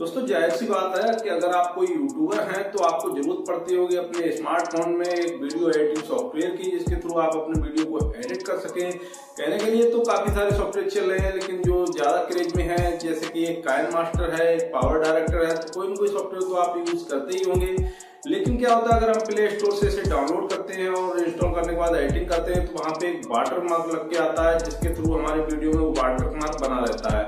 दोस्तों जाहिर सी बात है कि अगर आप कोई यूट्यूबर हैं तो आपको जरूरत पड़ती होगी अपने स्मार्टफोन में एक वीडियो एडिटिंग सॉफ्टवेयर की, जिसके थ्रू आप अपने वीडियो को एडिट कर सकें। कहने के लिए तो काफी सारे सॉफ्टवेयर चल रहे हैं, लेकिन जो ज्यादा क्रेज में है जैसे कि एक काइनमास्टर है, एक पावर डायरेक्टर है, तो कोई ना कोई सॉफ्टवेयर तो आप यूज करते ही होंगे। लेकिन क्या होता है अगर हम प्ले स्टोर से इसे डाउनलोड करते हैं और इंस्टॉल करने के बाद एडिटिंग करते हैं तो वहाँ पे एक वाटर मार्क लग के आता है, जिसके थ्रू हमारे वीडियो में वो वाटर मार्क बना रहता है।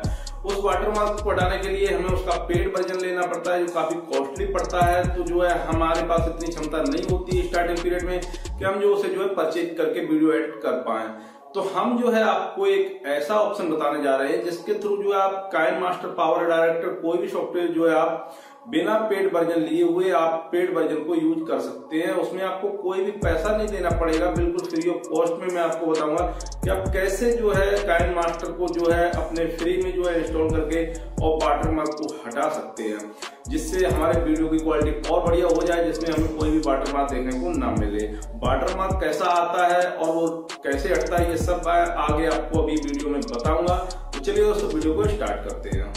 उस वाटर मार्क को हटाने के लिए हमें उसका पेड वर्जन लेना पड़ता है जो काफी कॉस्टली पड़ता है। तो जो है हमारे पास इतनी क्षमता नहीं होती स्टार्टिंग पीरियड में कि हम जो उसे जो है परचेज करके वीडियो एडिट कर पाए। तो हम जो है आपको एक ऐसा ऑप्शन बताने जा रहे हैं जिसके थ्रू जो है आप काइनमास्टर, पावर डायरेक्टर, कोई भी सॉफ्टवेयर जो है आप बिना पेड वर्जन लिए हुए आप पेड वर्जन को यूज कर सकते हैं। उसमें आपको कोई भी पैसा नहीं देना पड़ेगा, बिल्कुल फ्री ऑफ कॉस्ट में मैं आपको बताऊंगा कि आप कैसे जो है काइनमास्टर को जो है अपने फ्री में जो है इंस्टॉल करके और वाटरमार्क को हटा सकते हैं, जिससे हमारे वीडियो की क्वालिटी और बढ़िया हो जाए, जिसमें हमें कोई भी वाटरमार्क देखने को ना मिले। वाटरमार्क कैसा आता है और वो कैसे हटता है, ये सब आगे आपको अभी वीडियो में बताऊंगा। तो चलिए दोस्तों वीडियो को स्टार्ट करते हैं।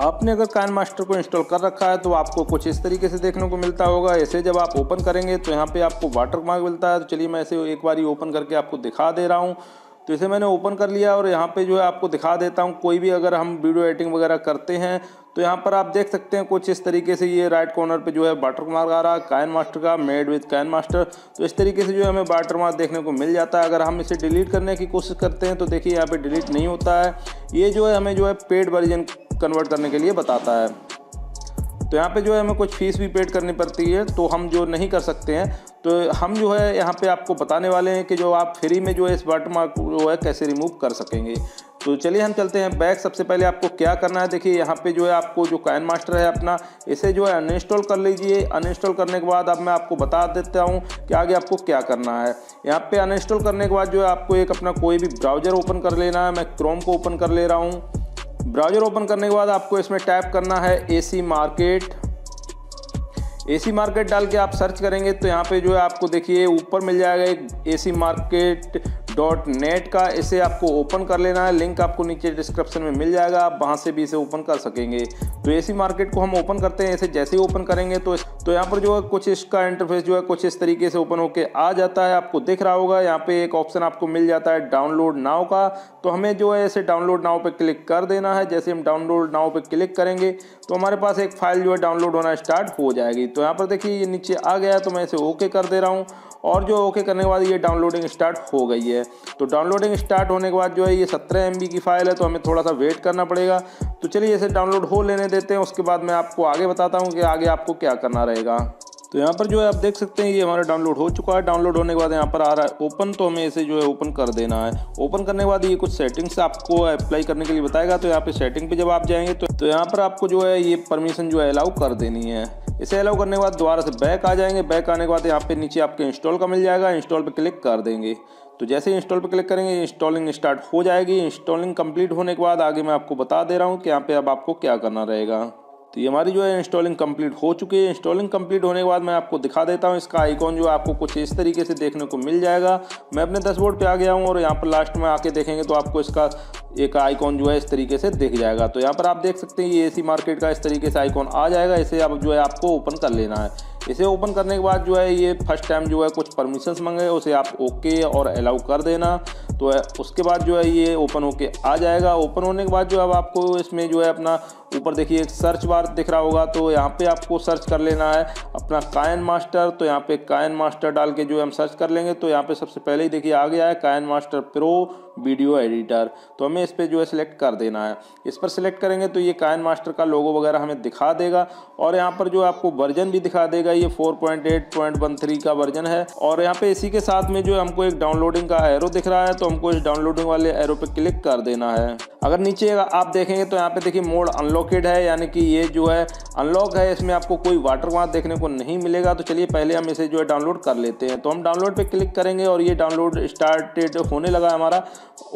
आपने अगर काइनमास्टर को इंस्टॉल कर रखा है तो आपको कुछ इस तरीके से देखने को मिलता होगा। ऐसे जब आप ओपन करेंगे तो यहाँ पे आपको वाटरमार्क मिलता है। तो चलिए मैं इसे एक बार ही ओपन करके आपको दिखा दे रहा हूँ। तो इसे मैंने ओपन कर लिया और यहाँ पे जो है आपको दिखा देता हूँ। कोई भी अगर हम वीडियो एडिटिंग वगैरह करते हैं तो यहाँ पर आप देख सकते हैं कुछ इस तरीके से ये राइट कॉर्नर पे जो है वाटरमार्क आ रहा है काइनमास्टर का, मेड विद काइनमास्टर। तो इस तरीके से जो है हमें वाटरमार्क देखने को मिल जाता है। अगर हम इसे डिलीट करने की कोशिश करते हैं तो देखिए यहाँ पर डिलीट नहीं होता है। ये जो है हमें जो है पेड वर्जन कन्वर्ट करने के लिए बताता है। तो यहाँ पे जो है हमें कुछ फीस भी पेड करनी पड़ती है, तो हम जो नहीं कर सकते हैं। तो हम जो है यहाँ पे आपको बताने वाले हैं कि जो आप फ्री में जो है इस वाटरमार्क को जो है कैसे रिमूव कर सकेंगे। तो चलिए हम चलते हैं बैक। सबसे पहले आपको क्या करना है, देखिए यहाँ पे जो है आपको जो काइनमास्टर है अपना, इसे जो है अनइंस्टॉल कर लीजिए। अनइंस्टॉल करने के बाद अब मैं आपको बता देता हूँ कि आगे आपको क्या करना है। यहाँ पे अनइंस्टॉल करने के बाद जो है आपको एक अपना कोई भी ब्राउजर ओपन कर लेना है। मैं क्रोम को ओपन कर ले रहा हूँ। ब्राउजर ओपन करने के बाद आपको इसमें टाइप करना है AC मार्केट डाल के आप सर्च करेंगे तो यहाँ पे जो है आपको देखिए ऊपर मिल जाएगा एक acmarket.net का। इसे आपको ओपन कर लेना है। लिंक आपको नीचे डिस्क्रिप्शन में मिल जाएगा, आप वहाँ से भी इसे ओपन कर सकेंगे। तो AC मार्केट को हम ओपन करते हैं। इसे जैसे ही ओपन करेंगे तो यहाँ पर जो है कुछ इसका इंटरफेस जो है कुछ इस तरीके से ओपन होके आ जाता है। आपको दिख रहा होगा यहाँ पे एक ऑप्शन आपको मिल जाता है डाउनलोड नाउ का। तो हमें जो है इसे डाउनलोड नाउ पे क्लिक कर देना है। जैसे हम डाउनलोड नाउ पे क्लिक करेंगे तो हमारे पास एक फाइल जो है डाउनलोड होना स्टार्ट हो जाएगी। तो यहाँ पर देखिए ये नीचे आ गया है, तो मैं इसे ओके कर दे रहा हूँ। और जो ओके करने के बाद ये डाउनलोडिंग स्टार्ट हो गई है। तो डाउनलोडिंग स्टार्ट होने के बाद जो है ये 17 MB की फाइल है, तो हमें थोड़ा सा वेट करना पड़ेगा। तो चलिए इसे डाउनलोड हो लेने देते हैं, उसके बाद मैं आपको आगे बताता हूँ कि आगे आपको क्या करना रहेगा। तो यहाँ पर जो है आप देख सकते हैं ये हमारा डाउनलोड हो चुका है। डाउनलोड होने के बाद यहाँ पर आ रहा है ओपन, तो हमें इसे जो है ओपन कर देना है। ओपन करने के बाद ये कुछ सेटिंग्स आपको अप्लाई करने के लिए बताएगा। तो यहाँ पे सेटिंग पे जब आप जाएंगे तो यहाँ पर आपको जो है ये परमिशन जो है अलाउ कर देनी है। इसे अलाउ करने के बाद दोबारा से बैक आ जाएंगे। बैक आने के बाद यहाँ पे नीचे आपके इंस्टॉल का मिल जाएगा, इंस्टॉल पे क्लिक कर देंगे। तो जैसे ही इंस्टॉल पे क्लिक करेंगे इंस्टॉलिंग स्टार्ट हो जाएगी। इंस्टॉलिंग कंप्लीट होने के बाद आगे मैं आपको बता दे रहा हूँ कि यहाँ पे अब आपको क्या करना रहेगा। तो ये हमारी जो है इंस्टॉलिंग कंप्लीट हो चुकी है। इंस्टॉलिंग कंप्लीट होने के बाद मैं आपको दिखा देता हूँ इसका आइकॉन जो आपको कुछ इस तरीके से देखने को मिल जाएगा। मैं अपने डैशबोर्ड पे आ गया हूँ और यहाँ पर लास्ट में आके देखेंगे तो आपको इसका एक आइकॉन जो है इस तरीके से दिख जाएगा। तो यहाँ पर आप देख सकते हैं ये AC मार्केट का इस तरीके से आइकॉन आ जाएगा। इसे आप जो है आपको ओपन कर लेना है। इसे ओपन करने के बाद जो है ये फर्स्ट टाइम जो है कुछ परमिशंस मांगे, उसे आप ओके और अलाउ कर देना। तो उसके बाद जो है ये ओपन होके आ जाएगा। ओपन होने के बाद जो अब आपको इसमें जो है अपना ऊपर देखिए एक सर्च बार दिख रहा होगा, तो यहाँ पे आपको सर्च कर लेना है अपना काइनमास्टर। तो यहाँ पे काइनमास्टर डाल के जो है हम सर्च कर लेंगे तो यहाँ पे सबसे पहले ही देखिए आ गया है काइनमास्टर प्रो वीडियो एडिटर। तो हमें इस पर जो है सिलेक्ट कर देना है। इस पर सिलेक्ट करेंगे तो ये काइनमास्टर का लोगो वगैरह हमें दिखा देगा और यहाँ पर जो आपको वर्जन भी दिखा देगा। ये 4.8.13 का वर्जन है और यहाँ पे इसी के साथ में जो हमको एक डाउनलोडिंग का एरो दिख रहा है। तो तो हमको इस डाउनलोडिंग वाले एरो पे क्लिक कर देना है। अगर नीचे आप देखेंगे तो यहाँ पे देखिए मोड अनलॉकेड है, यानी कि ये जो है अनलॉक है, इसमें आपको कोई वाटरमार्क देखने को नहीं मिलेगा। तो चलिए पहले हम इसे जो है डाउनलोड कर लेते हैं। तो हम डाउनलोड पे क्लिक करेंगे और ये डाउनलोड स्टार्टेड होने लगा। हमारा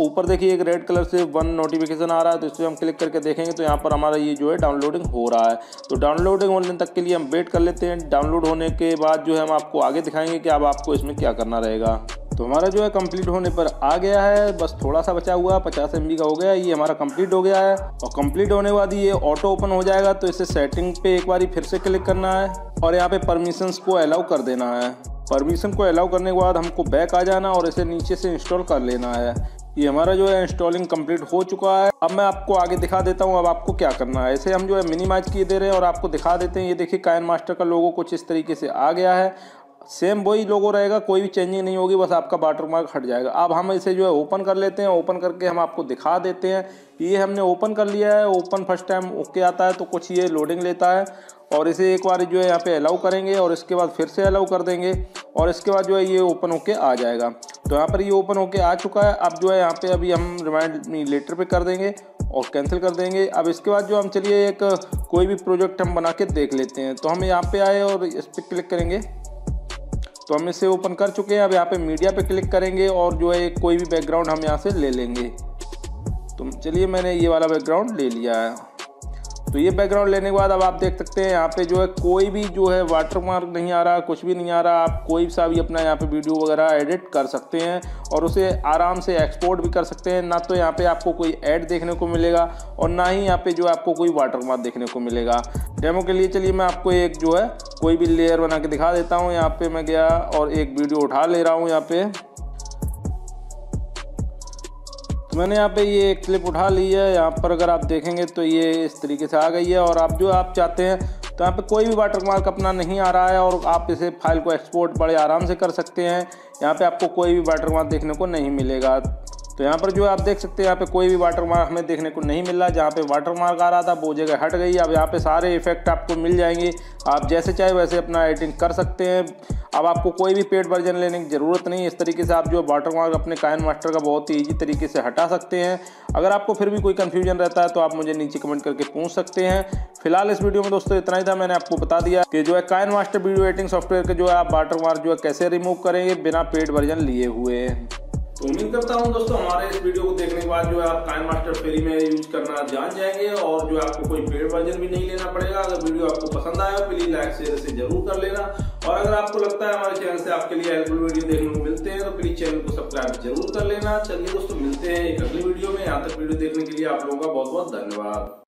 ऊपर देखिए एक रेड कलर से वन नोटिफिकेशन आ रहा है, तो इस पर हम क्लिक करके देखेंगे तो यहाँ पर हमारा ये जो है डाउनलोडिंग हो रहा है। तो डाउनलोडिंग होने तक के लिए हम वेट कर लेते हैं। डाउनलोड होने के बाद जो है हम आपको आगे दिखाएंगे कि अब आपको इसमें क्या करना रहेगा। तो हमारा जो है कंप्लीट होने पर आ गया है, बस थोड़ा सा बचा हुआ 50 MB का हो गया, ये हमारा कंप्लीट हो गया है। और कंप्लीट होने के बाद ये ऑटो ओपन हो जाएगा। तो इसे सेटिंग पे एक बार फिर से क्लिक करना है और यहाँ पे परमिशंस को अलाउ कर देना है। परमिशन को अलाउ करने के बाद हमको बैक आ जाना और इसे नीचे से इंस्टॉल कर लेना है। ये हमारा जो है इंस्टॉलिंग कंप्लीट हो चुका है। अब मैं आपको आगे दिखा देता हूँ अब आपको क्या करना है। इसे हम जो है मिनिमाइज किए दे रहे हैं और आपको दिखा देते हैं। ये देखिए काइनमास्टर का लोगो कुछ इस तरीके से आ गया है, सेम वही लोगो रहेगा, कोई भी चेंजिंग नहीं होगी, बस आपका वाटरमार्क हट जाएगा। अब हम इसे जो है ओपन कर लेते हैं। ओपन करके हम आपको दिखा देते हैं। ये हमने ओपन कर लिया है। ओपन फर्स्ट टाइम ओके आता है तो कुछ ये लोडिंग लेता है और इसे एक बार जो है यहाँ पे अलाउ करेंगे और इसके बाद फिर से अलाउ कर देंगे और इसके बाद जो है ये ओपन होके आ जाएगा। तो यहाँ पर ये ओपन होके आ चुका है। अब जो है यहाँ पे अभी हम रिमाइंड मी लेटर पे कर देंगे और कैंसिल कर देंगे। अब इसके बाद जो हम चलिए एक कोई भी प्रोजेक्ट हम बना के देख लेते हैं। तो हम यहाँ पर आए और इस पर क्लिक करेंगे तो हम इसे ओपन कर चुके हैं। अब यहाँ पे मीडिया पे क्लिक करेंगे और जो है कोई भी बैकग्राउंड हम यहाँ से ले लेंगे। तो चलिए मैंने ये वाला बैकग्राउंड ले लिया है। तो ये बैकग्राउंड लेने के बाद अब आप देख सकते हैं यहाँ पे जो है कोई भी जो है वाटरमार्क नहीं आ रहा, कुछ भी नहीं आ रहा। आप कोई सा भी अपना यहाँ पे वीडियो वगैरह एडिट कर सकते हैं और उसे आराम से एक्सपोर्ट भी कर सकते हैं। ना तो यहाँ पे आपको कोई ऐड देखने को मिलेगा और ना ही यहाँ पे जो है आपको कोई वाटरमार्क देखने को मिलेगा। डेमो के लिए चलिए मैं आपको एक जो है कोई भी लेयर बना के दिखा देता हूँ। यहाँ पे मैं गया और एक वीडियो उठा ले रहा हूँ। यहाँ पे मैंने यहाँ पे ये क्लिप उठा ली है। यहाँ पर अगर आप देखेंगे तो ये इस तरीके से आ गई है और आप जो आप चाहते हैं तो यहाँ पे कोई भी वाटरमार्क अपना नहीं आ रहा है और आप इसे फाइल को एक्सपोर्ट बड़े आराम से कर सकते हैं। यहाँ पे आपको कोई भी वाटरमार्क देखने को नहीं मिलेगा। तो यहाँ पर जो आप देख सकते हैं यहाँ पे कोई भी वाटरमार्क हमें देखने को नहीं मिल रहा। जहाँ पे वाटरमार्क आ रहा था वो जगह हट गई। अब यहाँ पे सारे इफेक्ट आपको मिल जाएंगे, आप जैसे चाहे वैसे अपना एडिटिंग कर सकते हैं। अब आपको कोई भी पेड वर्जन लेने की ज़रूरत नहीं। इस तरीके से आप जो वाटरमार्क अपने काइनमास्टर का बहुत ही ईजी तरीके से हटा सकते हैं। अगर आपको फिर भी कोई कन्फ्यूजन रहता है तो आप मुझे नीचे कमेंट करके पूछ सकते हैं। फिलहाल इस वीडियो में दोस्तों इतना ही था। मैंने आपको बता दिया कि जो है काइनमास्टर वीडियो एडिटिंग सॉफ्टवेयर के जो है आप वाटरमार्क जो है कैसे रिमूव करेंगे बिना पेड वर्जन लिए हुए। उम्मीद करता हूं दोस्तों हमारे इस वीडियो को देखने के बाद जो है आप काइनमास्टर फ्री में यूज करना जान जाएंगे और जो आपको कोई पेड वर्जन भी नहीं लेना पड़ेगा। अगर वीडियो आपको पसंद आया प्लीज लाइक शेयर से जरूर कर लेना और अगर आपको लगता है हमारे चैनल से आपके लिए हेल्पफुल वीडियो देखने को मिलते हैं तो प्लीज चैनल को सब्सक्राइब जरूर कर लेना। चलिए दोस्तों मिलते हैं एक अगली वीडियो में। यहाँ तक वीडियो देखने के लिए आप लोगों का बहुत बहुत धन्यवाद।